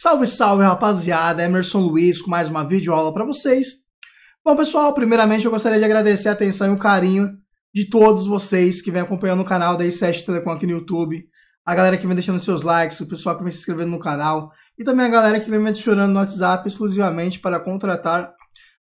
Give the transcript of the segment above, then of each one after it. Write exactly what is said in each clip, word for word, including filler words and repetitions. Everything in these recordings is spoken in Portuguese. Salve, salve, rapaziada! Emerson Luiz com mais uma videoaula para vocês. Bom, pessoal, primeiramente eu gostaria de agradecer a atenção e o carinho de todos vocês que vêm acompanhando o canal da i sete Telecom aqui no YouTube, a galera que vem deixando seus likes, o pessoal que vem se inscrevendo no canal e também a galera que vem me adicionando no WhatsApp exclusivamente para contratar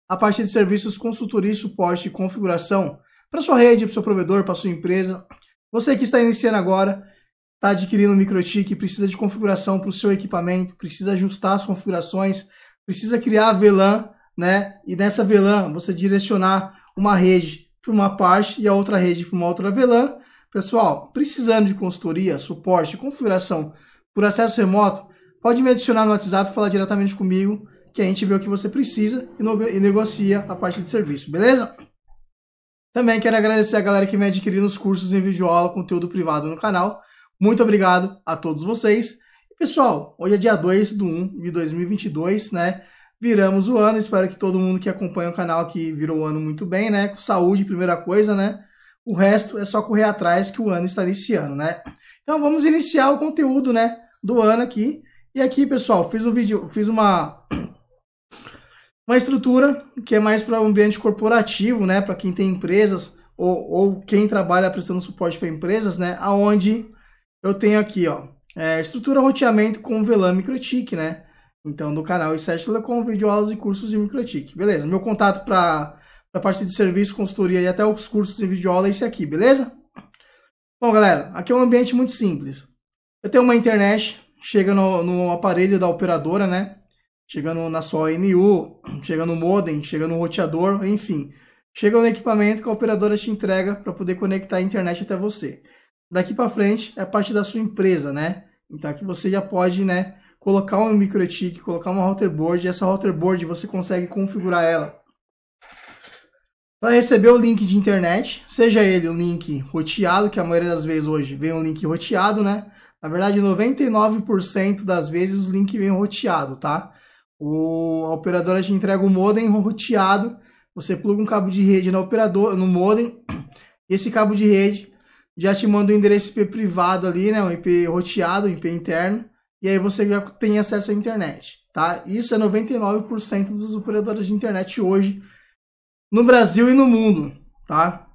a partir de serviços consultoria, suporte e configuração para sua rede, para o seu provedor, para sua empresa. Você que está iniciando agora, está adquirindo um microtik, precisa de configuração para o seu equipamento, precisa ajustar as configurações, precisa criar a V LAN, né? E nessa V LAN você direcionar uma rede para uma parte e a outra rede para uma outra V LAN. Pessoal, precisando de consultoria, suporte, configuração por acesso remoto, pode me adicionar no WhatsApp e falar diretamente comigo, que a gente vê o que você precisa e negocia a parte de serviço, beleza? Também quero agradecer a galera que vem adquirindo os cursos em videoaula, conteúdo privado no canal. Muito obrigado a todos vocês. Pessoal, hoje é dia dois do um de dois mil e vinte e dois, né? Viramos o ano, espero que todo mundo que acompanha o canal aqui virou o ano muito bem, né? Com saúde, primeira coisa, né? O resto é só correr atrás que o ano está iniciando, né? Então vamos iniciar o conteúdo, né, do ano aqui. E aqui, pessoal, fiz um vídeo, fiz uma uma estrutura que é mais para o ambiente corporativo, né? Para quem tem empresas ou, ou quem trabalha prestando suporte para empresas, né? Aonde eu tenho aqui, ó, é, estrutura roteamento com V LAN microtik, né? Então, do canal i sete Telecom, videoaulas e cursos de microtik. Beleza, meu contato para a parte de serviço, consultoria e até os cursos de videoaula é esse aqui, beleza? Bom, galera, aqui é um ambiente muito simples. Eu tenho uma internet, chega no, no aparelho da operadora, né? Chega no, na sua M U, chega no modem, chega no roteador, enfim. Chega no equipamento que a operadora te entrega para poder conectar a internet até você. Daqui para frente é parte da sua empresa, né? Então aqui você já pode, né, colocar um microtik, colocar uma router board. E essa router board você consegue configurar ela para receber o link de internet, seja ele um link roteado, que a maioria das vezes hoje vem um link roteado, né? Na verdade, noventa e nove por cento das vezes o link vem roteado, tá? O, a operadora te entrega o modem roteado, você pluga um cabo de rede no operador, no modem, e esse cabo de rede já te manda o um endereço I P privado ali, né? Um I P roteado, um I P interno. E aí você já tem acesso à internet, tá? Isso é noventa e nove por cento dos operadores de internet hoje no Brasil e no mundo, tá?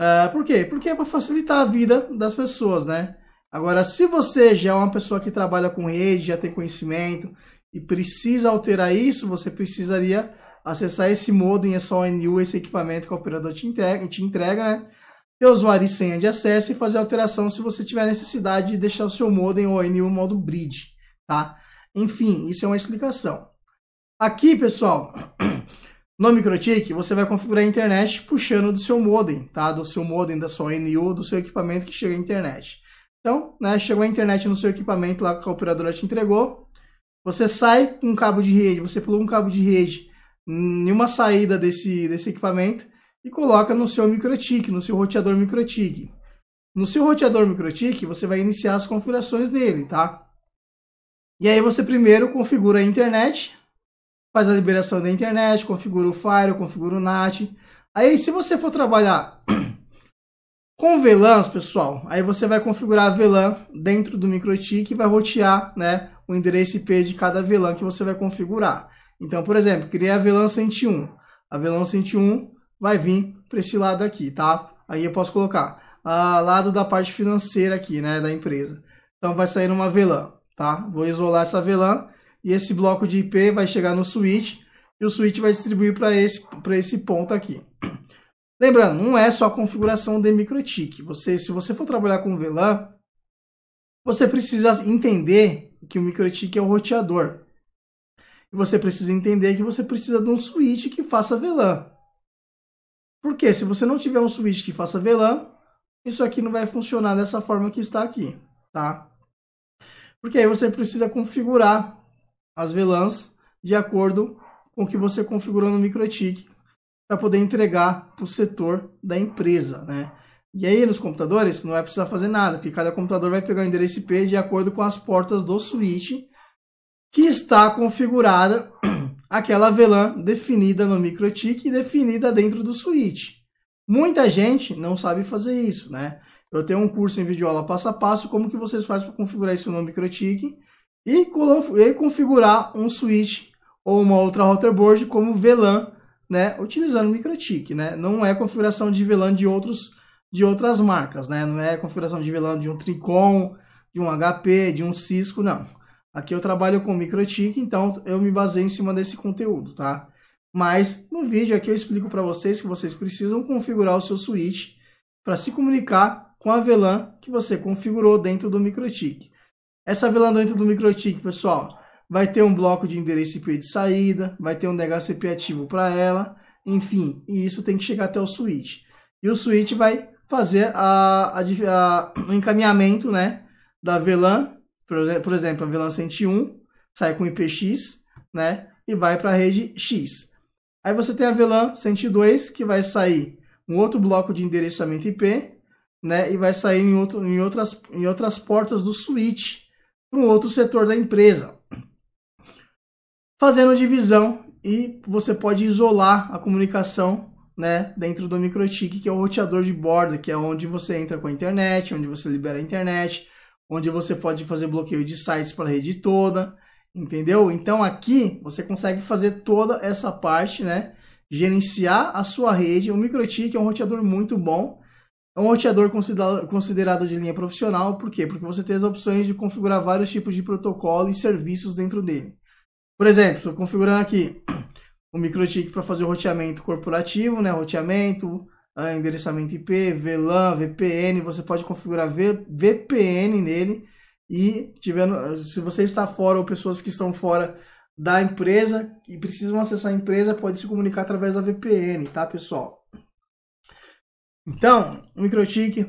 Uh, por quê? Porque é para facilitar a vida das pessoas, né? Agora, se você já é uma pessoa que trabalha com rede, já tem conhecimento e precisa alterar isso, você precisaria acessar esse modem, essa O N U, esse equipamento que o operador te entrega, te entrega né? Ter usuário e senha de acesso e fazer alteração se você tiver necessidade de deixar o seu modem ou N U modo bridge, tá? Enfim, isso é uma explicação. Aqui, pessoal, no microtik, você vai configurar a internet puxando do seu modem, tá? Do seu modem, da sua N U, do seu equipamento que chega à internet. Então, né, chegou a internet no seu equipamento lá que a operadora te entregou, você sai com um cabo de rede, você pluga um cabo de rede em uma saída desse, desse equipamento, e coloca no seu microtik, no seu roteador microtik. No seu roteador microtik, você vai iniciar as configurações dele, tá? E aí você primeiro configura a internet, faz a liberação da internet, configura o firewall, configura o N A T. Aí, se você for trabalhar com V LANs, pessoal, aí você vai configurar a V LAN dentro do microtik e vai rotear, né, o endereço I P de cada V LAN que você vai configurar. Então, por exemplo, criei a V LAN cento e um. A V LAN cento e um vai vir para esse lado aqui, tá? Aí eu posso colocar a lado da parte financeira aqui, né, da empresa. Então vai sair uma V LAN, tá? Vou isolar essa V LAN e esse bloco de I P vai chegar no switch e o switch vai distribuir para esse para esse ponto aqui. Lembrando, não é só a configuração de microtik. Você, se você for trabalhar com V LAN, você precisa entender que o microtik é o roteador. E você precisa entender que você precisa de um switch que faça V LAN. Porque se você não tiver um switch que faça V LAN, isso aqui não vai funcionar dessa forma que está aqui, tá? Porque aí você precisa configurar as V LANs de acordo com o que você configurou no microtik para poder entregar para o setor da empresa, né? E aí nos computadores não vai precisar fazer nada, porque cada computador vai pegar o endereço I P de acordo com as portas do switch que está configurada aquela V LAN definida no microtik e definida dentro do switch. Muita gente não sabe fazer isso, né? Eu tenho um curso em videoaula passo a passo, como que vocês fazem para configurar isso no microtik e, e configurar um switch ou uma outra router board como V LAN, né, utilizando MikroTik, né? Não é configuração de V LAN de outros de outras marcas, né? Não é configuração de V LAN de um Tricom, de um H P, de um Cisco, não. Aqui eu trabalho com MikroTik, então eu me baseio em cima desse conteúdo, tá? Mas no vídeo aqui eu explico para vocês que vocês precisam configurar o seu switch para se comunicar com a V LAN que você configurou dentro do MikroTik. Essa V LAN dentro do MikroTik, pessoal, vai ter um bloco de endereço I P de saída, vai ter um D H C P ativo para ela, enfim, e isso tem que chegar até o switch. E o switch vai fazer a, a, a, o encaminhamento, né, da V LAN, por, por exemplo, a V LAN cento e um, sai com I P X, né, e vai para a rede X. Aí você tem a V LAN cento e dois, que vai sair um outro bloco de endereçamento I P, né, e vai sair em, outro, em, outras, em outras portas do switch, para um outro setor da empresa, fazendo divisão, e você pode isolar a comunicação, né, dentro do MikroTik, que é o roteador de borda, que é onde você entra com a internet, onde você libera a internet, onde você pode fazer bloqueio de sites para a rede toda, entendeu? Então aqui você consegue fazer toda essa parte, né, gerenciar a sua rede. O MikroTik é um roteador muito bom, é um roteador considerado de linha profissional. Por quê? Porque você tem as opções de configurar vários tipos de protocolo e serviços dentro dele. Por exemplo, estou configurando aqui o MikroTik para fazer o roteamento corporativo, né? Roteamento, endereçamento I P, V LAN, V P N. Você pode configurar V P N nele. E tiver, se você está fora ou pessoas que estão fora da empresa e precisam acessar a empresa, pode se comunicar através da V P N, tá, pessoal? Então, o MikroTik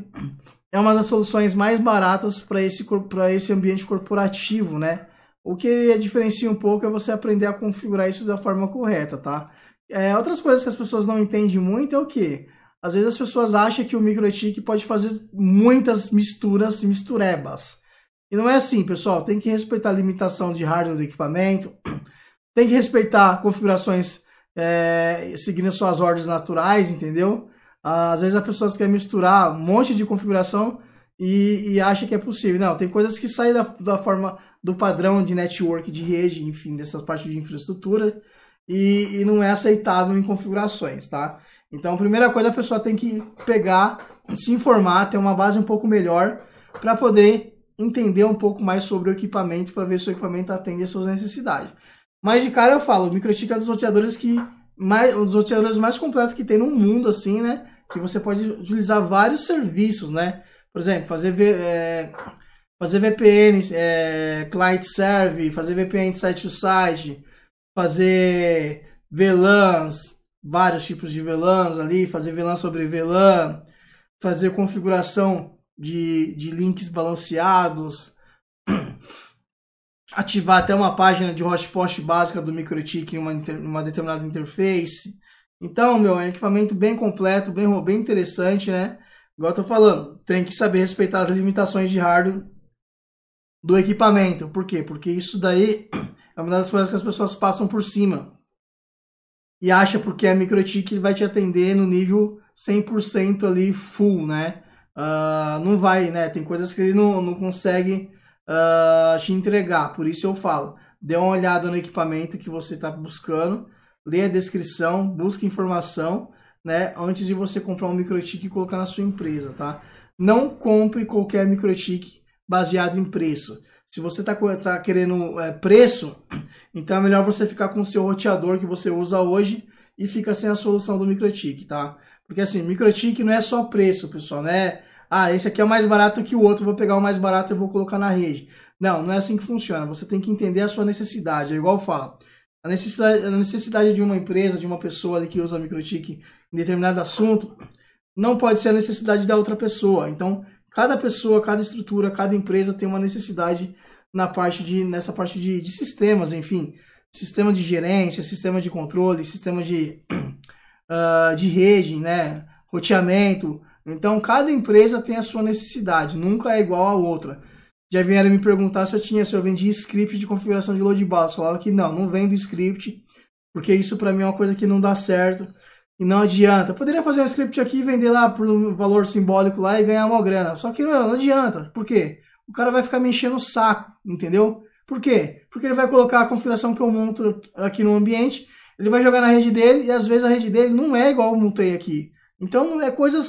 é uma das soluções mais baratas para esse, para esse ambiente corporativo, né? O que diferencia um pouco é você aprender a configurar isso da forma correta, tá? É, outras coisas que as pessoas não entendem muito é o quê? Às vezes as pessoas acham que o MikroTik pode fazer muitas misturas e misturebas. E não é assim, pessoal. Tem que respeitar a limitação de hardware do equipamento, tem que respeitar configurações é, seguindo suas ordens naturais, entendeu? Às vezes as pessoas querem misturar um monte de configuração e, e acha que é possível. Não, tem coisas que saem da, da forma... do padrão de network, de rede, enfim, dessas partes de infraestrutura, e, e não é aceitável em configurações, tá? Então, a primeira coisa, a pessoa tem que pegar, se informar, ter uma base um pouco melhor, para poder entender um pouco mais sobre o equipamento, para ver se o equipamento atende às suas necessidades. Mas, de cara, eu falo, o MikroTik é um dos roteadores que mais, um dos roteadores mais completos que tem no mundo, assim, né? Que você pode utilizar vários serviços, né? Por exemplo, fazer... É... fazer V P N, é, client serve, fazer V P N site to site, fazer V LANs, vários tipos de V LANs ali, fazer V LAN sobre V LAN, fazer configuração de, de links balanceados, ativar até uma página de hotspot básica do MikroTik em uma, uma determinada interface. Então, meu, é um equipamento bem completo, bem, bem interessante, né? Igual eu tô falando, tem que saber respeitar as limitações de hardware do equipamento. Por quê? Porque isso daí é uma das coisas que as pessoas passam por cima e acha porque a MikroTik vai te atender no nível cem por cento ali full, né? Uh, não vai, né? Tem coisas que ele não, não consegue uh, te entregar. Por isso eu falo, dê uma olhada no equipamento que você está buscando, lê a descrição, busque informação, né, antes de você comprar um MikroTik e colocar na sua empresa, tá? Não compre qualquer MikroTik baseado em preço. Se você tá, tá querendo é, preço, então é melhor você ficar com o seu roteador que você usa hoje e fica sem a solução do MikroTik, tá? Porque assim, MikroTik não é só preço, pessoal, né? Ah, esse aqui é o mais barato que o outro, vou pegar o mais barato e vou colocar na rede. Não, não é assim que funciona. Você tem que entender a sua necessidade. É igual eu falo. A necessidade, a necessidade de uma empresa, de uma pessoa ali que usa MikroTik em determinado assunto, não pode ser a necessidade da outra pessoa. Então, cada pessoa, cada estrutura, cada empresa tem uma necessidade na parte de, nessa parte de, de sistemas, enfim. Sistema de gerência, sistema de controle, sistema de, uh, de rede, né? Roteamento. Então, cada empresa tem a sua necessidade, nunca é igual a outra. Já vieram me perguntar se eu tinha, se eu vendia script de configuração de load balance. Falava que não, não vendo script, porque isso para mim é uma coisa que não dá certo e não adianta. Eu poderia fazer um script aqui e vender lá por um valor simbólico lá e ganhar uma grana. Só que não, não adianta. Por quê? O cara vai ficar me enchendo o saco, entendeu? Por quê? Porque ele vai colocar a configuração que eu monto aqui no ambiente, ele vai jogar na rede dele, e às vezes a rede dele não é igual eu montei aqui. Então é coisa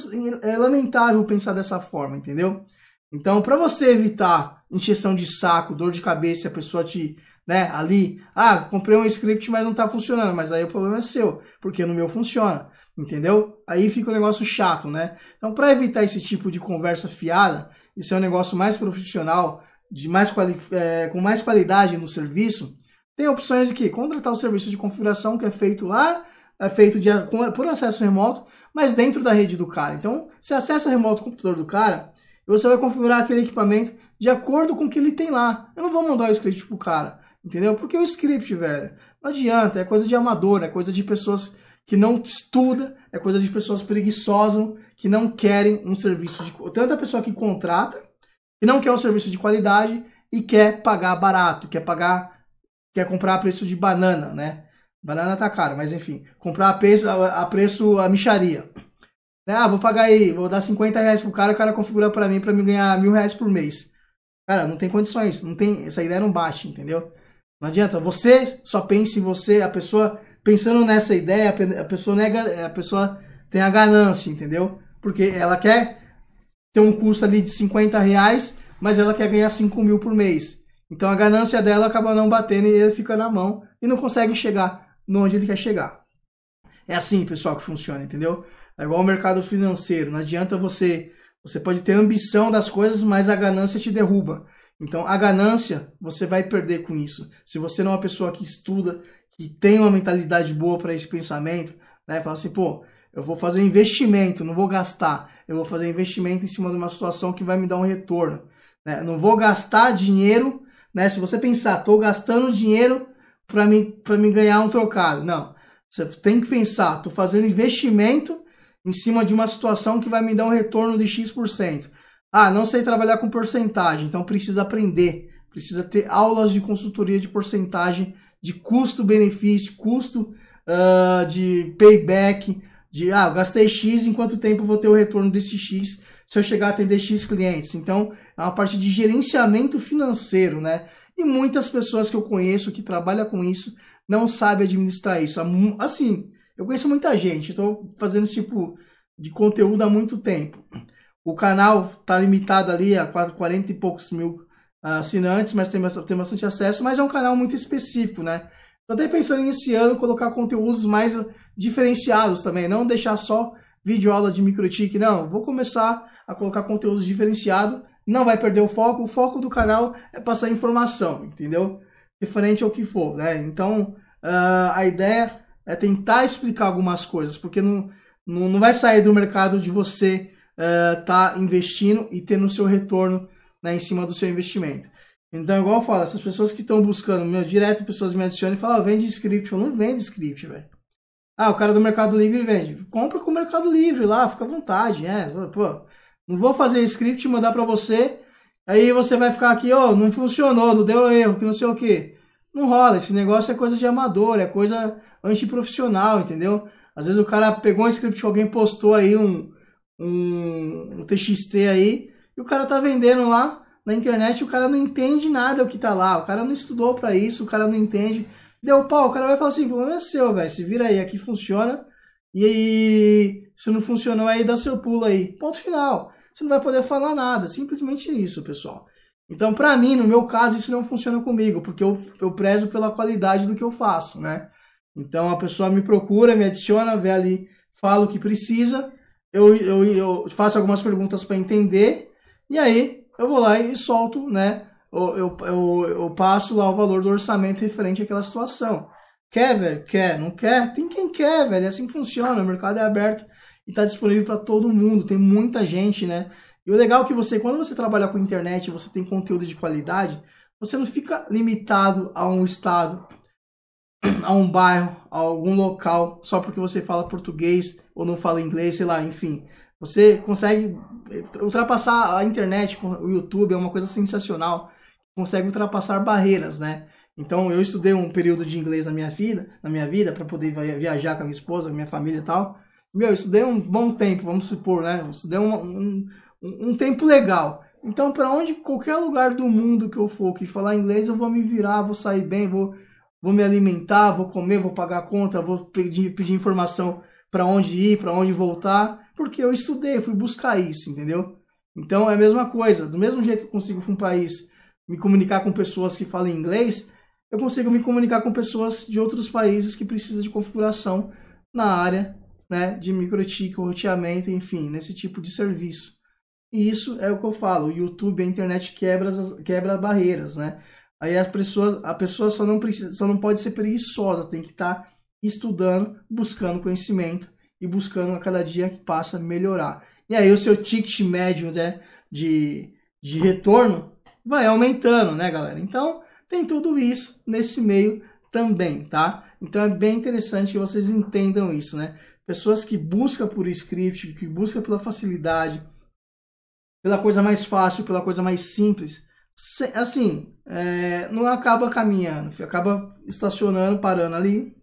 é lamentável pensar dessa forma, entendeu? Então, para você evitar encheção de saco, dor de cabeça, a pessoa te, né, ali, ah, comprei um script, mas não tá funcionando, mas aí o problema é seu, porque no meu funciona, entendeu? Aí fica um negócio chato, né? Então, para evitar esse tipo de conversa fiada, isso é um negócio mais profissional, de mais é, com mais qualidade no serviço, tem opções de que contratar o serviço de configuração que é feito lá, é feito de, por acesso remoto, mas dentro da rede do cara. Então, você acessa remoto o computador do cara, você vai configurar aquele equipamento de acordo com o que ele tem lá. Eu não vou mandar o script pro cara, entendeu? Porque o script, velho, não adianta, é coisa de amador, é coisa de pessoas que não estudam, é coisa de pessoas preguiçosas, que não querem um serviço de... Tanto a pessoa que contrata, que não quer um serviço de qualidade e quer pagar barato, quer pagar, quer comprar a preço de banana, né? Banana tá caro, mas enfim, comprar a preço a, preço, a micharia. Ah, vou pagar aí, vou dar cinquenta reais pro cara, o cara configura pra mim, pra me ganhar mil reais por mês. Cara, não tem condições, não tem, essa ideia não bate, entendeu? Não adianta, você só pensa em você, a pessoa pensando nessa ideia, a pessoa, nega, a pessoa tem a ganância, entendeu? Porque ela quer ter um custo ali de cinquenta reais, mas ela quer ganhar cinco mil por mês. Então a ganância dela acaba não batendo e ele fica na mão e não consegue chegar no onde ele quer chegar. É assim, pessoal, que funciona, entendeu? É igual ao mercado financeiro, não adianta você, você pode ter ambição das coisas, mas a ganância te derruba. Então a ganância, você vai perder com isso. Se você não é uma pessoa que estuda, que tem uma mentalidade boa para esse pensamento, né? Fala assim, pô, eu vou fazer investimento, não vou gastar. Eu vou fazer investimento em cima de uma situação que vai me dar um retorno, né? Não vou gastar dinheiro, né? Se você pensar, tô gastando dinheiro para mim, para me ganhar um trocado. Não, você tem que pensar, tô fazendo investimento em cima de uma situação que vai me dar um retorno de X por cento. Ah, não sei trabalhar com porcentagem, então precisa aprender. Precisa ter aulas de consultoria de porcentagem, de custo-benefício, custo, uh, de payback, de, ah, eu gastei X, em quanto tempo eu vou ter o retorno desse X, se eu chegar a atender X clientes. Então, é uma parte de gerenciamento financeiro, né? E muitas pessoas que eu conheço, que trabalham com isso, não sabem administrar isso. Assim... Eu conheço muita gente, estou fazendo esse tipo de conteúdo há muito tempo. O canal está limitado ali a quarenta e poucos mil assinantes, mas tem bastante, tem bastante acesso, mas é um canal muito específico, né? Estou até pensando em, esse ano, colocar conteúdos mais diferenciados também, não deixar só videoaula de microtique, não. Vou começar a colocar conteúdos diferenciados, não vai perder o foco, o foco do canal é passar informação, entendeu? Diferente ao que for, né? Então, uh, a ideia... é tentar explicar algumas coisas, porque não, não, não vai sair do mercado de você uh, tá investindo e tendo o seu retorno, né, em cima do seu investimento. Então, igual eu falo, essas pessoas que estão buscando, meu direto, pessoas me adicionam e falam, ah, vende script. Eu não vendo script, velho. Ah, o cara do Mercado Livre vende. Compra com o Mercado Livre lá, fica à vontade, né? Pô, não vou fazer script e mandar para você, aí você vai ficar aqui, ó, oh, não funcionou, não deu erro, que não sei o que. Não rola, esse negócio é coisa de amador, é coisa... antiprofissional, entendeu? Às vezes o cara pegou um script que alguém postou aí, um, um, um T X T aí, e o cara tá vendendo lá na internet, o cara não entende nada o que tá lá, o cara não estudou pra isso, o cara não entende, deu pau, o cara vai falar assim, o problema é seu, velho, se vira aí, aqui funciona, e aí, se não funcionou aí, dá seu pulo aí, ponto final, você não vai poder falar nada, simplesmente isso, pessoal. Então, pra mim, no meu caso, isso não funciona comigo, porque eu, eu prezo pela qualidade do que eu faço, né? Então a pessoa me procura, me adiciona, vê ali, fala o que precisa, eu, eu, eu faço algumas perguntas para entender, e aí eu vou lá e solto, né? Eu, eu, eu, eu passo lá o valor do orçamento referente àquela situação. Quer, velho? Quer? Não quer? Tem quem quer, velho. É assim que funciona, o mercado é aberto e está disponível para todo mundo, tem muita gente, né? E o legal é que você, quando você trabalha com internet, você tem conteúdo de qualidade, você não fica limitado a um estado, a um bairro, a algum local, só porque você fala português ou não fala inglês, sei lá, enfim. Você consegue ultrapassar a internet, o YouTube é uma coisa sensacional, consegue ultrapassar barreiras, né? Então, eu estudei um período de inglês na minha vida, na minha vida, para poder viajar com a minha esposa, minha família e tal. Meu, eu estudei um bom tempo, vamos supor, né? Eu estudei um, um, um tempo legal. Então, para onde, qualquer lugar do mundo que eu for, que falar inglês, eu vou me virar, vou sair bem, vou, vou me alimentar, vou comer, vou pagar a conta, vou pedir, pedir informação para onde ir, para onde voltar, porque eu estudei, fui buscar isso, entendeu? Então, é a mesma coisa. Do mesmo jeito que eu consigo com um país me comunicar com pessoas que falam inglês, eu consigo me comunicar com pessoas de outros países que precisam de configuração na área, né, de microtique, roteamento, enfim, nesse tipo de serviço. E isso é o que eu falo, o YouTube, a internet quebra, quebra barreiras, né? Aí as pessoas, a pessoa só não, precisa, só não pode ser preguiçosa, tem que estar estudando, buscando conhecimento e buscando a cada dia que passa melhorar. E aí o seu ticket médio, né, de, de retorno vai aumentando, né, galera? Então, tem tudo isso nesse meio também, tá? Então é bem interessante que vocês entendam isso, né? Pessoas que buscam por script, que buscam pela facilidade, pela coisa mais fácil, pela coisa mais simples, assim, é, não acaba caminhando, acaba estacionando, parando ali.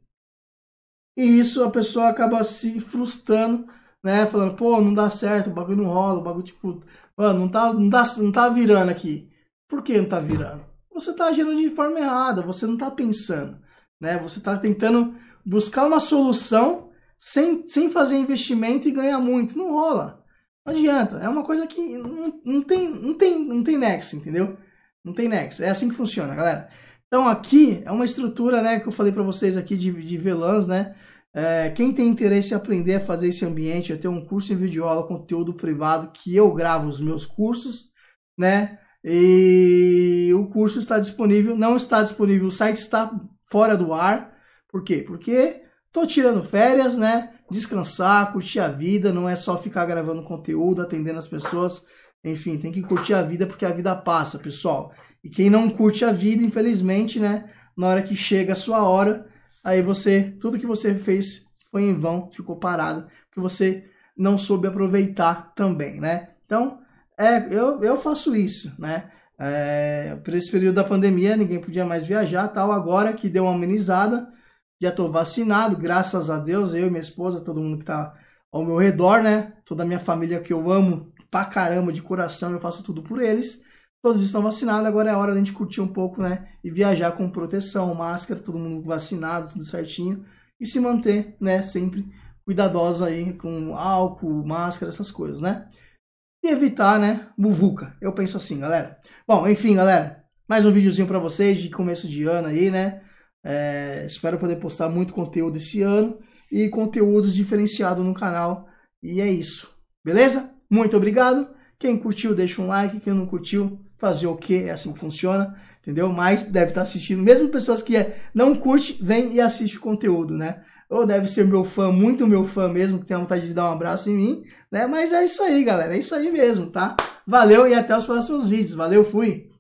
E isso a pessoa acaba se frustrando, né? Falando, pô, não dá certo, o bagulho não rola, o bagulho tipo, mano, não tá, não, tá, não tá virando aqui. Por que não tá virando? Você tá agindo de forma errada, você não tá pensando, né? Você tá tentando buscar uma solução sem, sem fazer investimento e ganhar muito. Não rola. Não adianta, é uma coisa que não, não, tem, não, tem, não tem nexo, entendeu? Não tem nexo, é assim que funciona, galera. Então aqui é uma estrutura, né, que eu falei para vocês aqui de, de VLANs, né? É, quem tem interesse em aprender a fazer esse ambiente, eu tenho um curso em videoaula, conteúdo privado, que eu gravo os meus cursos, né? E o curso está disponível, não está disponível, o site está fora do ar. Por quê? Porque tô tirando férias, né? Descansar, curtir a vida, não é só ficar gravando conteúdo, atendendo as pessoas, enfim, tem que curtir a vida porque a vida passa, pessoal. E quem não curte a vida, infelizmente, né, na hora que chega a sua hora, aí você, tudo que você fez foi em vão, ficou parado, porque você não soube aproveitar também, né? Então, é, eu, eu faço isso, né? É, por esse período da pandemia, ninguém podia mais viajar, tal, agora que deu uma amenizada, já tô vacinado, graças a Deus, eu e minha esposa, todo mundo que tá ao meu redor, né? Toda a minha família que eu amo pra caramba, de coração, eu faço tudo por eles. Todos estão vacinados, agora é hora da gente curtir um pouco, né? E viajar com proteção, máscara, todo mundo vacinado, tudo certinho. E se manter, né? Sempre cuidadosa aí com álcool, máscara, essas coisas, né? E evitar, né? Muvuca. Eu penso assim, galera. Bom, enfim, galera. Mais um videozinho pra vocês de começo de ano aí, né? É, espero poder postar muito conteúdo esse ano e conteúdos diferenciados no canal. E é isso, beleza? Muito obrigado. Quem curtiu, deixa um like. Quem não curtiu, fazer o que? É assim que funciona, entendeu? Mas deve estar assistindo. Mesmo pessoas que não curtem, vem e assiste o conteúdo, né? Ou deve ser meu fã, muito meu fã mesmo, que tem vontade de dar um abraço em mim, né? Mas é isso aí, galera. É isso aí mesmo, tá? Valeu e até os próximos vídeos. Valeu, fui!